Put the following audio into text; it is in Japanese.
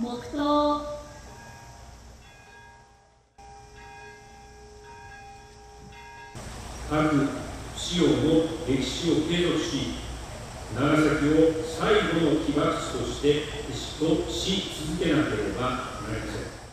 黙祷。核使用の歴史を継続し、長崎を最後の起爆地としてし続けなければなりません。